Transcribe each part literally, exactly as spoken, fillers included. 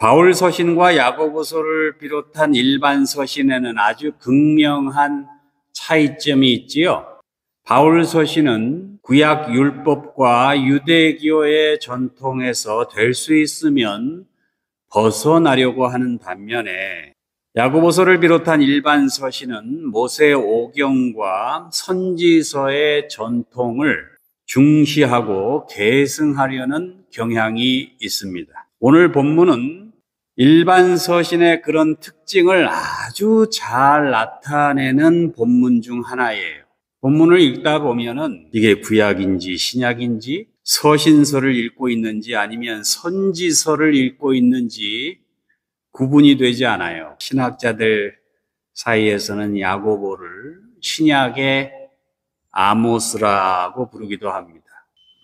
바울 서신과 야고보서를 비롯한 일반 서신에는 아주 극명한 차이점이 있지요. 바울 서신은 구약 율법과 유대교의 전통에서 될 수 있으면 벗어나려고 하는 반면에 야고보서를 비롯한 일반 서신은 모세 오경과 선지서의 전통을 중시하고 계승하려는 경향이 있습니다. 오늘 본문은 일반 서신의 그런 특징을 아주 잘 나타내는 본문 중 하나예요. 본문을 읽다 보면은 이게 구약인지 신약인지, 서신서를 읽고 있는지 아니면 선지서를 읽고 있는지 구분이 되지 않아요. 신학자들 사이에서는 야고보를 신약의 아모스라고 부르기도 합니다.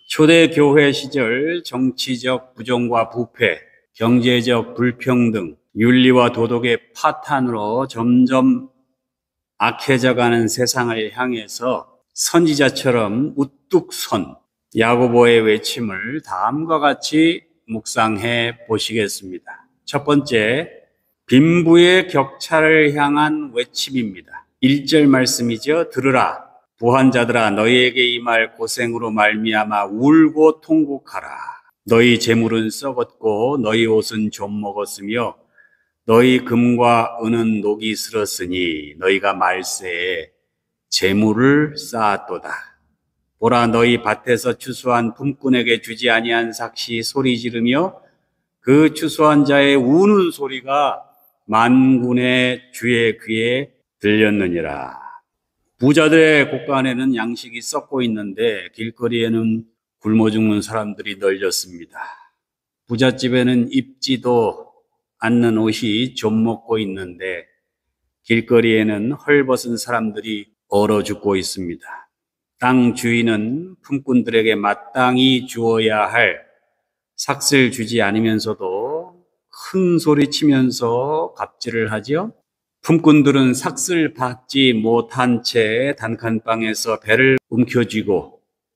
초대교회 시절 정치적 부정과 부패, 경제적 불평등, 윤리와 도덕의 파탄으로 점점 악해져가는 세상을 향해서 선지자처럼 우뚝 선 야고보의 외침을 다음과 같이 묵상해 보시겠습니다. 첫 번째, 빈부의 격차를 향한 외침입니다. 일 절 말씀이죠. 들으라, 부한자들아, 너희에게 이 말 고생으로 말미암아 울고 통곡하라. 너희 재물은 썩었고 너희 옷은 좀 먹었으며 너희 금과 은은 녹이 슬었으니 너희가 말세에 재물을 쌓았도다. 보라, 너희 밭에서 추수한 품꾼에게 주지 아니한 삭시 소리 지르며 그 추수한 자의 우는 소리가 만군의 주의 귀에 들렸느니라. 부자들의 곳간에는 양식이 썩고 있는데 길거리에는 굶어 죽는 사람들이 널렸습니다. 부잣집에는 입지도 않는 옷이 좀 먹고 있는데 길거리에는 헐벗은 사람들이 얼어 죽고 있습니다. 땅 주인은 품꾼들에게 마땅히 주어야 할 삭슬 주지 않으면서도 큰 소리 치면서 갑질을 하죠. 품꾼들은 삭슬 받지 못한 채 단칸방에서 배를 움켜쥐고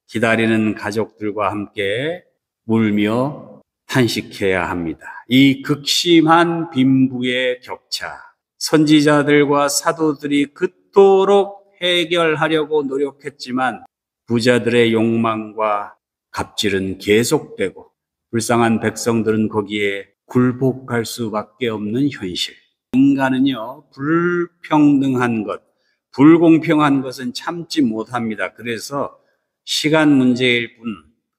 기다리는 가족들과 함께 울며 탄식해야 합니다. 이 극심한 빈부의 격차, 선지자들과 사도들이 그토록 해결하려고 노력했지만 부자들의 욕망과 갑질은 계속되고 불쌍한 백성들은 거기에 굴복할 수밖에 없는 현실. 인간은요, 불평등한 것, 불공평한 것은 참지 못합니다. 그래서 시간 문제일 뿐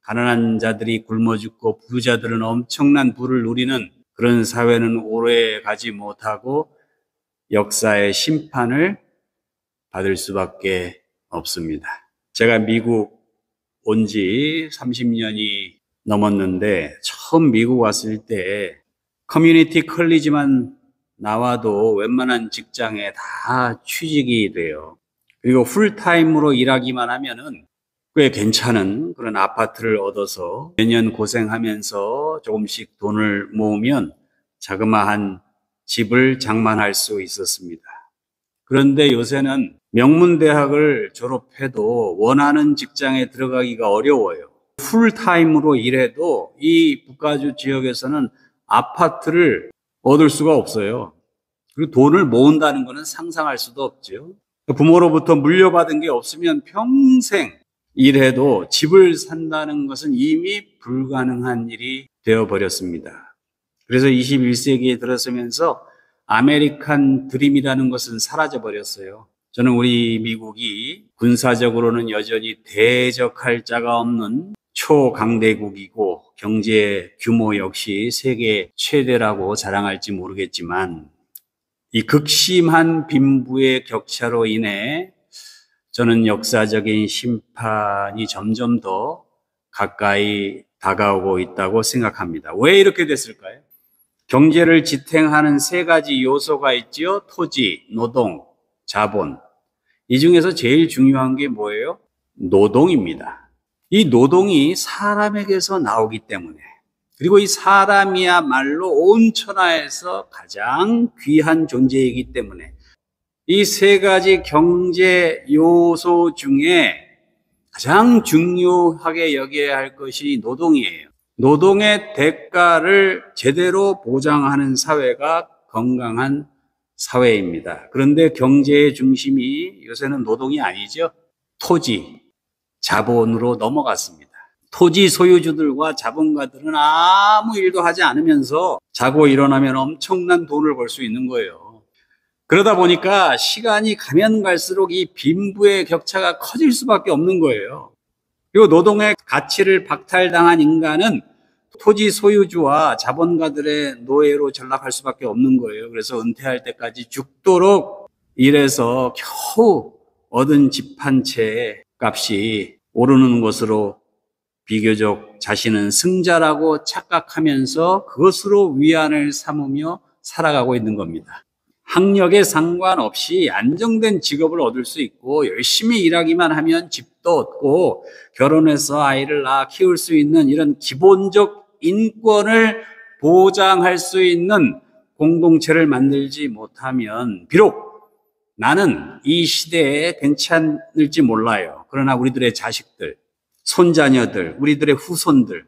가난한 자들이 굶어 죽고 부자들은 엄청난 부를 누리는 그런 사회는 오래 가지 못하고 역사의 심판을 받을 수밖에 없습니다. 제가 미국 온 지 삼십 년이 넘었는데 처음 미국 왔을 때 커뮤니티 컬리지만 나와도 웬만한 직장에 다 취직이 돼요. 그리고 풀타임으로 일하기만 하면은 꽤 괜찮은 그런 아파트를 얻어서 몇 년 고생하면서 조금씩 돈을 모으면 자그마한 집을 장만할 수 있었습니다. 그런데 요새는 명문대학을 졸업해도 원하는 직장에 들어가기가 어려워요. 풀타임으로 일해도 이 북가주 지역에서는 아파트를 얻을 수가 없어요. 그리고 돈을 모은다는 것은 상상할 수도 없죠. 부모로부터 물려받은 게 없으면 평생 일해도 집을 산다는 것은 이미 불가능한 일이 되어버렸습니다. 그래서 이십일 세기에 들어서면서 아메리칸 드림이라는 것은 사라져버렸어요. 저는 우리 미국이 군사적으로는 여전히 대적할 자가 없는 초강대국이고 경제 규모 역시 세계 최대라고 자랑할지 모르겠지만 이 극심한 빈부의 격차로 인해 저는 역사적인 심판이 점점 더 가까이 다가오고 있다고 생각합니다. 왜 이렇게 됐을까요? 경제를 지탱하는 세 가지 요소가 있지요. 토지, 노동, 자본. 이 중에서 제일 중요한 게 뭐예요? 노동입니다. 이 노동이 사람에게서 나오기 때문에, 그리고 이 사람이야말로 온 천하에서 가장 귀한 존재이기 때문에 이 세 가지 경제 요소 중에 가장 중요하게 여겨야 할 것이 노동이에요. 노동의 대가를 제대로 보장하는 사회가 건강한 사회입니다. 그런데 경제의 중심이 요새는 노동이 아니죠. 토지, 자본으로 넘어갔습니다. 토지 소유주들과 자본가들은 아무 일도 하지 않으면서 자고 일어나면 엄청난 돈을 벌 수 있는 거예요. 그러다 보니까 시간이 가면 갈수록 이 빈부의 격차가 커질 수밖에 없는 거예요. 그리고 노동의 가치를 박탈당한 인간은 토지 소유주와 자본가들의 노예로 전락할 수밖에 없는 거예요. 그래서 은퇴할 때까지 죽도록 일해서 겨우 얻은 집 한 채 값이 오르는 것으로 비교적 자신은 승자라고 착각하면서 그것으로 위안을 삼으며 살아가고 있는 겁니다. 학력에 상관없이 안정된 직업을 얻을 수 있고 열심히 일하기만 하면 집도 얻고 결혼해서 아이를 낳아 키울 수 있는 이런 기본적 인권을 보장할 수 있는 공동체를 만들지 못하면 비록 나는 이 시대에 괜찮을지 몰라요. 그러나 우리들의 자식들, 손자녀들, 우리들의 후손들,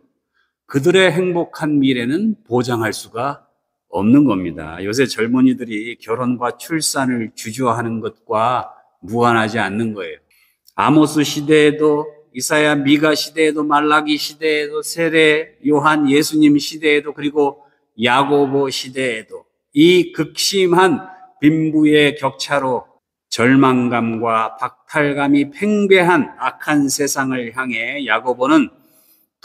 그들의 행복한 미래는 보장할 수가 없는 겁니다. 요새 젊은이들이 결혼과 출산을 주저하는 것과 무관하지 않는 거예요. 아모스 시대에도, 이사야 미가 시대에도, 말라기 시대에도, 세례 요한 예수님 시대에도, 그리고 야고보 시대에도 이 극심한 빈부의 격차로 절망감과 박탈감이 팽배한 악한 세상을 향해 야고보는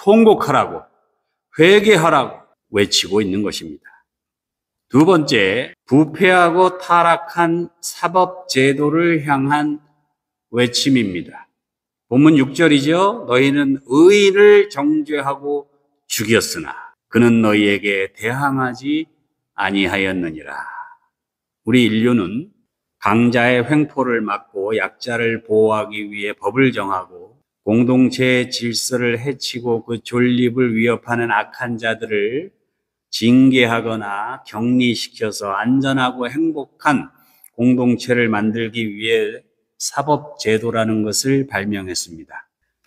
통곡하라고, 회개하라고 외치고 있는 것입니다. 두 번째, 부패하고 타락한 사법 제도를 향한 외침입니다. 본문 육 절이죠. 너희는 의인을 정죄하고 죽였으나 그는 너희에게 대항하지 아니하였느니라. 우리 인류는 강자의 횡포를 막고 약자를 보호하기 위해 법을 정하고 공동체의 질서를 해치고 그 존립을 위협하는 악한 자들을 징계하거나 격리시켜서 안전하고 행복한 공동체를 만들기 위해 사법제도라는 것을 발명했습니다.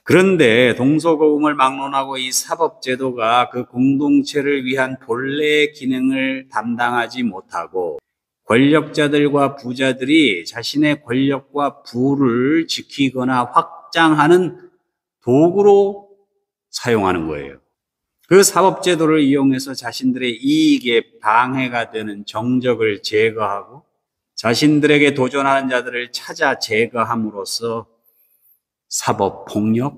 그런데 동서고금을 막론하고 이 사법제도가 그 공동체를 위한 본래의 기능을 담당하지 못하고 권력자들과 부자들이 자신의 권력과 부를 지키거나 확장하는 도구로 사용하는 거예요. 그 사법제도를 이용해서 자신들의 이익에 방해가 되는 정적을 제거하고 자신들에게 도전하는 자들을 찾아 제거함으로써 사법폭력,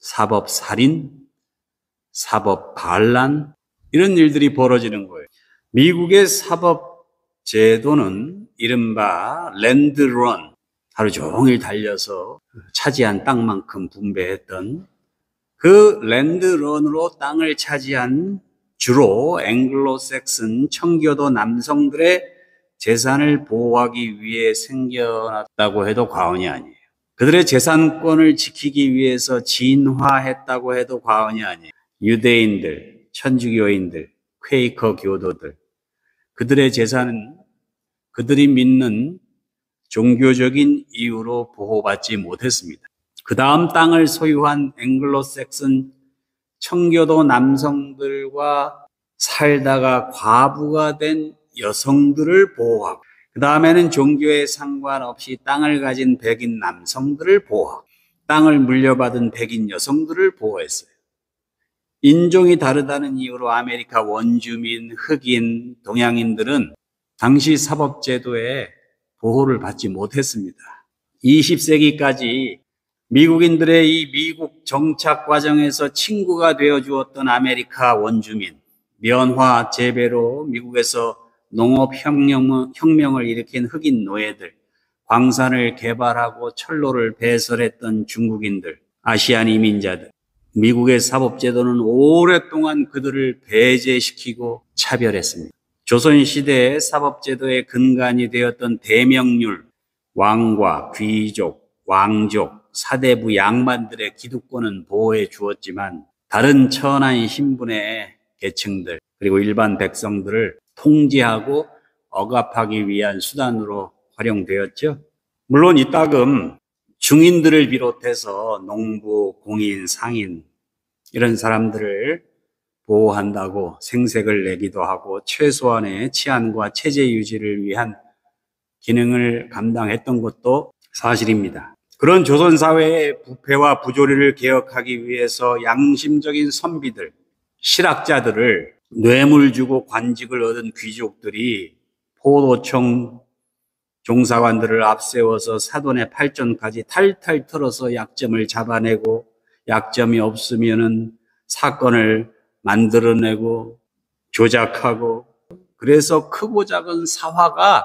사법살인, 사법반란 이런 일들이 벌어지는 거예요. 미국의 사법제도는 이른바 랜드런, 하루 종일 달려서 차지한 땅만큼 분배했던 그 랜드런으로 땅을 차지한 주로 앵글로색슨 청교도 남성들의 재산을 보호하기 위해 생겨났다고 해도 과언이 아니에요. 그들의 재산권을 지키기 위해서 진화했다고 해도 과언이 아니에요. 유대인들, 천주교인들, 퀘이커 교도들, 그들의 재산은 그들이 믿는 종교적인 이유로 보호받지 못했습니다. 그 다음 땅을 소유한 앵글로색슨 청교도 남성들과 살다가 과부가 된 여성들을 보호하고, 그 다음에는 종교에 상관없이 땅을 가진 백인 남성들을 보호하고, 땅을 물려받은 백인 여성들을 보호했어요. 인종이 다르다는 이유로 아메리카 원주민, 흑인, 동양인들은 당시 사법제도에 보호를 받지 못했습니다. 이십 세기까지 미국인들의 이 미국 정착 과정에서 친구가 되어주었던 아메리카 원주민, 면화 재배로 미국에서 농업혁명을 일으킨 흑인 노예들, 광산을 개발하고 철로를 배설했던 중국인들, 아시안 이민자들, 미국의 사법제도는 오랫동안 그들을 배제시키고 차별했습니다. 조선시대의 사법제도의 근간이 되었던 대명률, 왕과 귀족, 왕족, 사대부 양반들의 기득권은 보호해 주었지만 다른 천한 신분의 계층들 그리고 일반 백성들을 통제하고 억압하기 위한 수단으로 활용되었죠. 물론 이따금 중인들을 비롯해서 농부, 공인, 상인 이런 사람들을 보호한다고 생색을 내기도 하고 최소한의 치안과 체제 유지를 위한 기능을 감당했던 것도 사실입니다. 그런 조선사회의 부패와 부조리를 개혁하기 위해서 양심적인 선비들, 실학자들을 뇌물 주고 관직을 얻은 귀족들이 포도청 종사관들을 앞세워서 사돈의 팔전까지 탈탈 털어서 약점을 잡아내고 약점이 없으면은 사건을 만들어내고 조작하고, 그래서 크고 작은 사화가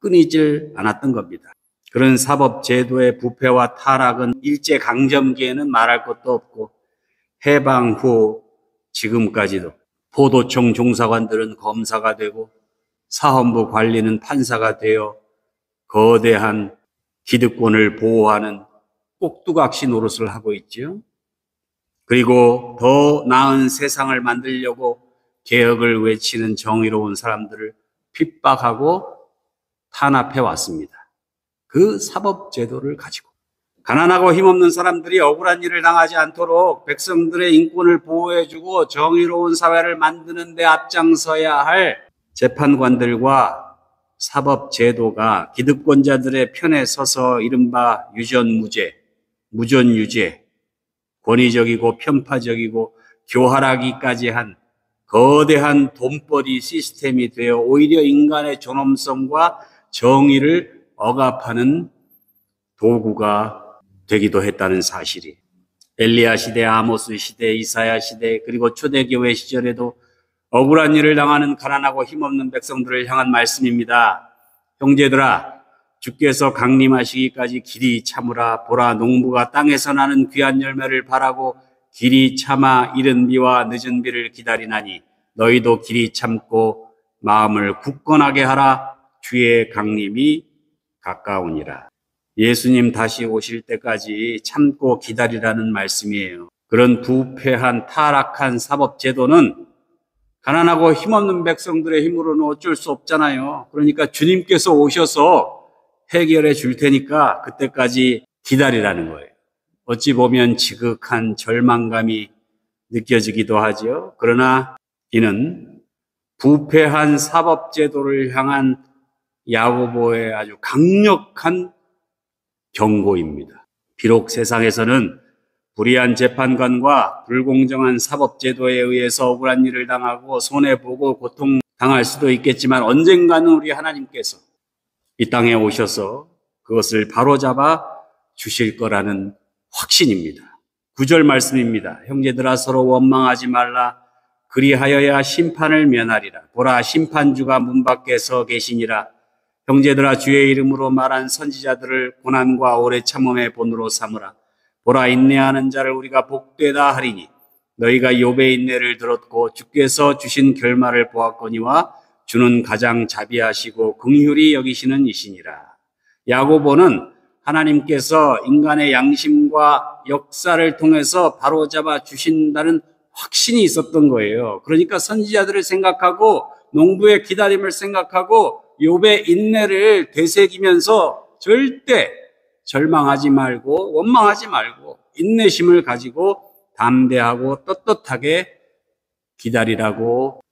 끊이질 않았던 겁니다. 그런 사법제도의 부패와 타락은 일제강점기에는 말할 것도 없고 해방 후 지금까지도 포도청 종사관들은 검사가 되고 사헌부 관리는 판사가 되어 거대한 기득권을 보호하는 꼭두각시 노릇을 하고 있지요. 그리고 더 나은 세상을 만들려고 개혁을 외치는 정의로운 사람들을 핍박하고 탄압해 왔습니다. 그 사법제도를 가지고 가난하고 힘없는 사람들이 억울한 일을 당하지 않도록 백성들의 인권을 보호해주고 정의로운 사회를 만드는 데 앞장서야 할 재판관들과 사법제도가 기득권자들의 편에 서서 이른바 유전무죄, 무전유죄, 권위적이고 편파적이고 교활하기까지 한 거대한 돈벌이 시스템이 되어 오히려 인간의 존엄성과 정의를 억압하는 도구가 되기도 했다는 사실이 엘리야 시대, 아모스 시대, 이사야 시대, 그리고 초대교회 시절에도 억울한 일을 당하는 가난하고 힘없는 백성들을 향한 말씀입니다. 형제들아, 주께서 강림하시기까지 길이 참으라. 보라, 농부가 땅에서 나는 귀한 열매를 바라고 길이 참아 이른 비와 늦은 비를 기다리나니 너희도 길이 참고 마음을 굳건하게 하라. 주의 강림이 가까우니라. 예수님 다시 오실 때까지 참고 기다리라는 말씀이에요. 그런 부패한 타락한 사법제도는 가난하고 힘없는 백성들의 힘으로는 어쩔 수 없잖아요. 그러니까 주님께서 오셔서 해결해 줄 테니까 그때까지 기다리라는 거예요. 어찌 보면 지극한 절망감이 느껴지기도 하죠. 그러나 이는 부패한 사법제도를 향한 야고보의 아주 강력한 경고입니다. 비록 세상에서는 불의한 재판관과 불공정한 사법제도에 의해서 억울한 일을 당하고 손해보고 고통당할 수도 있겠지만 언젠가는 우리 하나님께서 이 땅에 오셔서 그것을 바로잡아 주실 거라는 확신입니다. 구 절 말씀입니다. 형제들아, 서로 원망하지 말라. 그리하여야 심판을 면하리라. 보라, 심판주가 문 밖에 서 계시니라. 형제들아, 주의 이름으로 말한 선지자들을 고난과 오래 참음의 본으로 삼으라. 보라, 인내하는 자를 우리가 복되다 하리니 너희가 욥의 인내를 들었고 주께서 주신 결말을 보았거니와 주는 가장 자비하시고 긍휼히 여기시는 이시니라. 야고보는 하나님께서 인간의 양심과 역사를 통해서 바로잡아 주신다는 확신이 있었던 거예요. 그러니까 선지자들을 생각하고 농부의 기다림을 생각하고 욥의 인내를 되새기면서 절대 절망하지 말고 원망하지 말고 인내심을 가지고 담대하고 떳떳하게 기다리라고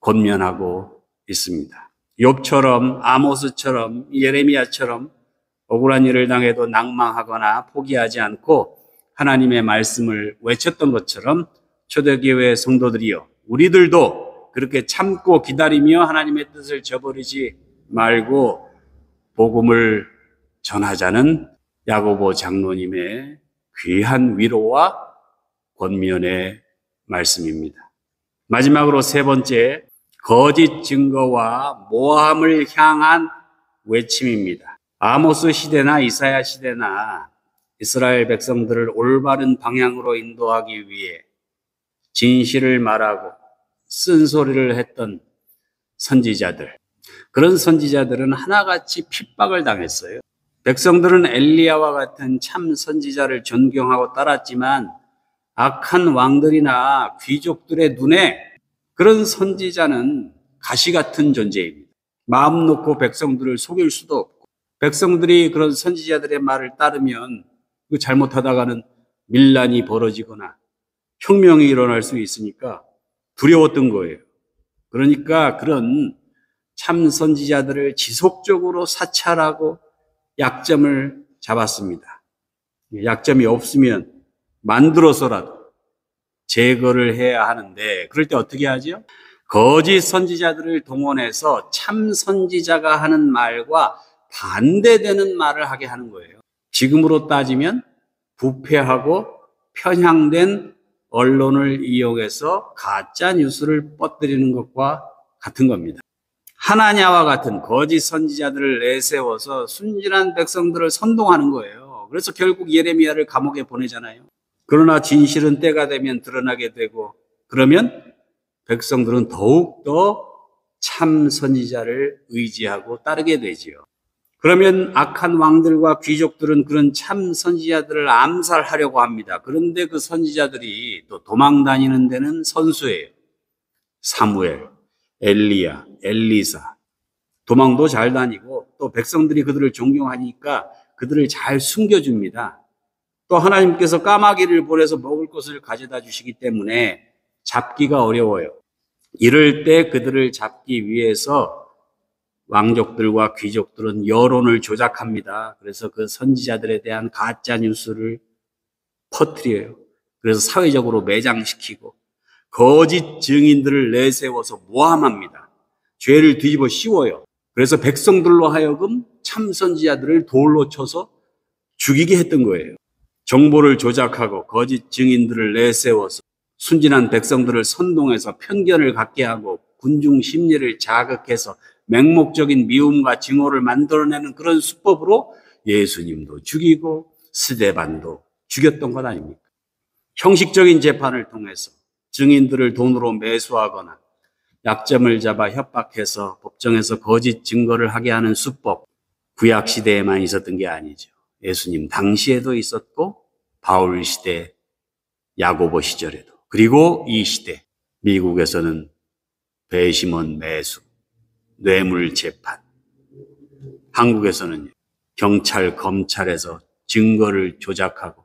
권면하고 있습니다. 욥처럼, 아모스처럼, 예레미야처럼 억울한 일을 당해도 낙망하거나 포기하지 않고 하나님의 말씀을 외쳤던 것처럼 초대교회 성도들이여, 우리들도 그렇게 참고 기다리며 하나님의 뜻을 저버리지 말고 복음을 전하자는 야고보 장로님의 귀한 위로와 권면의 말씀입니다. 마지막으로 세 번째, 거짓 증거와 모함을 향한 외침입니다. 아모스 시대나 이사야 시대나 이스라엘 백성들을 올바른 방향으로 인도하기 위해 진실을 말하고 쓴소리를 했던 선지자들, 그런 선지자들은 하나같이 핍박을 당했어요. 백성들은 엘리야와 같은 참 선지자를 존경하고 따랐지만 악한 왕들이나 귀족들의 눈에 그런 선지자는 가시 같은 존재입니다. 마음 놓고 백성들을 속일 수도 없고 백성들이 그런 선지자들의 말을 따르면 잘못하다가는 밀란이 벌어지거나 혁명이 일어날 수 있으니까 두려웠던 거예요. 그러니까 그런 참 선지자들을 지속적으로 사찰하고 약점을 잡았습니다. 약점이 없으면 만들어서라도 제거를 해야 하는데, 그럴 때 어떻게 하죠? 거짓 선지자들을 동원해서 참 선지자가 하는 말과 반대되는 말을 하게 하는 거예요. 지금으로 따지면 부패하고 편향된 언론을 이용해서 가짜 뉴스를 뻗뜨리는 것과 같은 겁니다. 하나냐와 같은 거짓 선지자들을 내세워서 순진한 백성들을 선동하는 거예요. 그래서 결국 예레미야를 감옥에 보내잖아요. 그러나 진실은 때가 되면 드러나게 되고, 그러면 백성들은 더욱더 참 선지자를 의지하고 따르게 되지요. 그러면 악한 왕들과 귀족들은 그런 참 선지자들을 암살하려고 합니다. 그런데 그 선지자들이 또 도망다니는 데는 선수예요. 사무엘, 엘리야, 엘리사. 도망도 잘 다니고 또 백성들이 그들을 존경하니까 그들을 잘 숨겨줍니다. 또 하나님께서 까마귀를 보내서 먹을 것을 가져다 주시기 때문에 잡기가 어려워요. 이럴 때 그들을 잡기 위해서 왕족들과 귀족들은 여론을 조작합니다. 그래서 그 선지자들에 대한 가짜 뉴스를 퍼뜨려요. 그래서 사회적으로 매장시키고 거짓 증인들을 내세워서 모함합니다. 죄를 뒤집어 씌워요. 그래서 백성들로 하여금 참 선지자들을 돌로 쳐서 죽이게 했던 거예요. 정보를 조작하고 거짓 증인들을 내세워서 순진한 백성들을 선동해서 편견을 갖게 하고 군중 심리를 자극해서 맹목적인 미움과 증오를 만들어내는 그런 수법으로 예수님도 죽이고 스데반도 죽였던 것 아닙니까? 형식적인 재판을 통해서 증인들을 돈으로 매수하거나 약점을 잡아 협박해서 법정에서 거짓 증거를 하게 하는 수법, 구약시대에만 있었던 게 아니죠. 예수님 당시에도 있었고 바울시대, 야고보 시절에도, 그리고 이 시대 미국에서는 배심원 매수, 뇌물 재판, 한국에서는 경찰, 검찰에서 증거를 조작하고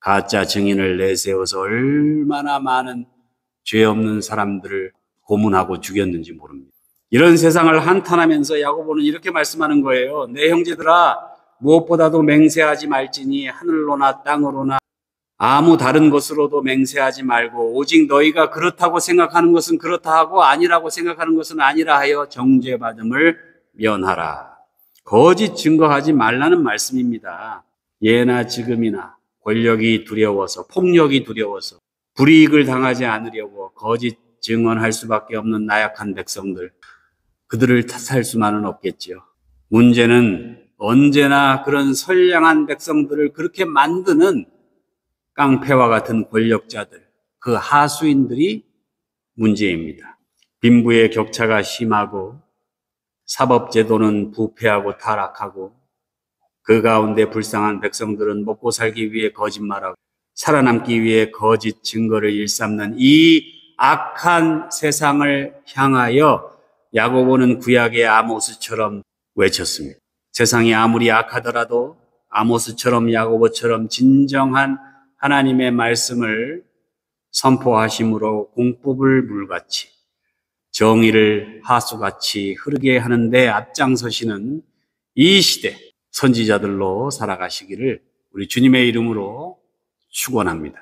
가짜 증인을 내세워서 얼마나 많은 죄 없는 사람들을 고문하고 죽였는지 모릅니다. 이런 세상을 한탄하면서 야고보는 이렇게 말씀하는 거예요. 내 형제들아, 무엇보다도 맹세하지 말지니 하늘로나 땅으로나 아무 다른 것으로도 맹세하지 말고 오직 너희가 그렇다고 생각하는 것은 그렇다 하고 아니라고 생각하는 것은 아니라 하여 정죄받음을 면하라. 거짓 증거하지 말라는 말씀입니다. 예나 지금이나 권력이 두려워서, 폭력이 두려워서 불이익을 당하지 않으려고 거짓 증언할 수밖에 없는 나약한 백성들, 그들을 탓할 수만은 없겠지요. 문제는 언제나 그런 선량한 백성들을 그렇게 만드는 깡패와 같은 권력자들, 그 하수인들이 문제입니다. 빈부의 격차가 심하고 사법제도는 부패하고 타락하고 그 가운데 불쌍한 백성들은 먹고 살기 위해 거짓말하고 살아남기 위해 거짓 증거를 일삼는 이 악한 세상을 향하여 야고보는 구약의 아모스처럼 외쳤습니다. 세상이 아무리 악하더라도 아모스처럼 야고보처럼 진정한 하나님의 말씀을 선포하심으로 공법을 물같이 정의를 하수같이 흐르게 하는데 앞장서시는 이 시대 선지자들로 살아가시기를 우리 주님의 이름으로 축원합니다.